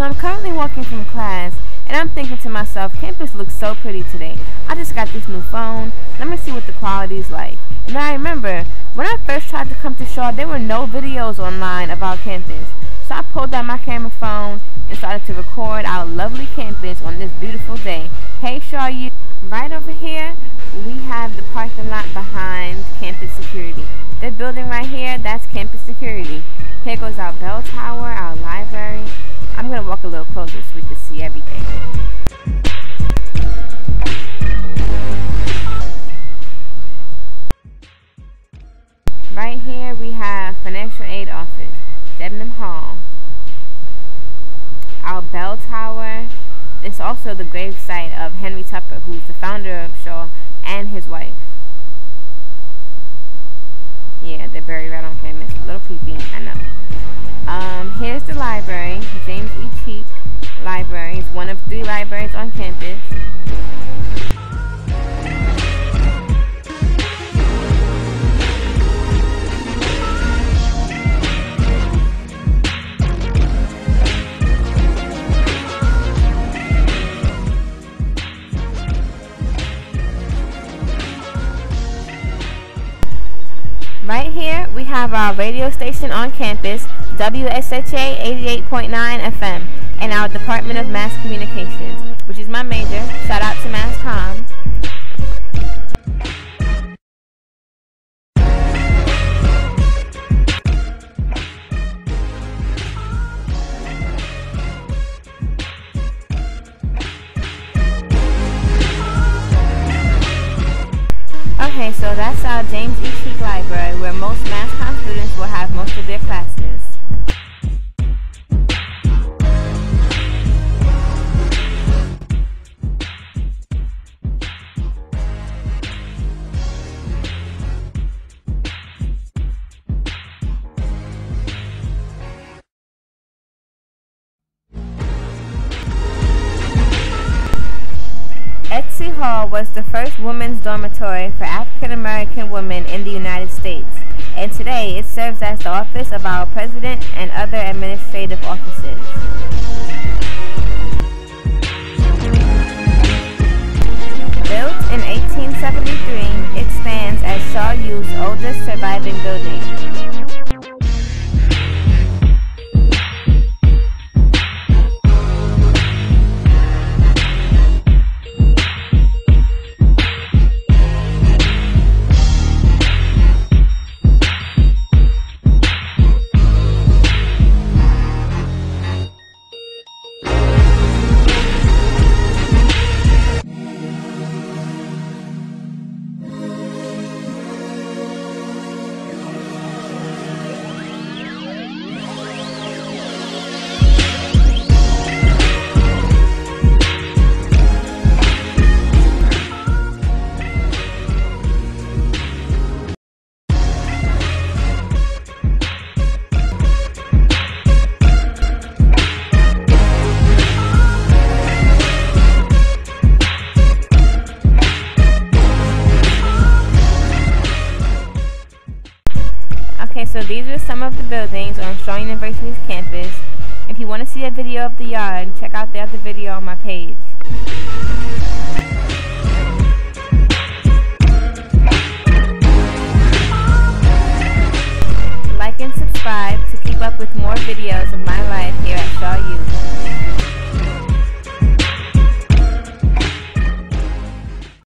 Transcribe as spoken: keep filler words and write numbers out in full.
So I'm currently walking from class, and I'm thinking to myself, campus looks so pretty today. I just got this new phone. Let me see what the quality's like. And I remember, when I first tried to come to Shaw, there were no videos online about campus. So I pulled out my camera phone and started to record our lovely campus on this beautiful day. Hey Shaw U. Right over here, we have the parking lot behind campus security. That building right here, that's campus security. Here goes our bell tower, our library. I'm going to walk a little closer so we can see everything. Right here we have financial aid office, Debenham Hall, our bell tower. It's also the gravesite of Henry Tupper, who's the founder of Shaw, and his wife. Yeah, they're buried right on campus. A little creepy, I know. Um, here's the library, James E. Cheek Library. It's one of three libraries on campus. Right here, we have our radio station on campus, W S H A eighty-eight point nine F M, and our Department of Mass Communications, which is my major. Shout out to Mass Comm. Okay, so that's our James E. Cheek Library, where most Mass Comm students will have most of their classes. Tennessee Hall was the first women's dormitory for African American women in the United States, and today it serves as the office of our president and other administrative offices. Built in eighteen seventy-three, it stands as Shaw U's oldest surviving building. So these are some of the buildings on Shaw University's campus. If you want to see a video of the yard, check out the other video on my page. Like and subscribe to keep up with more videos of my life here at Shaw University.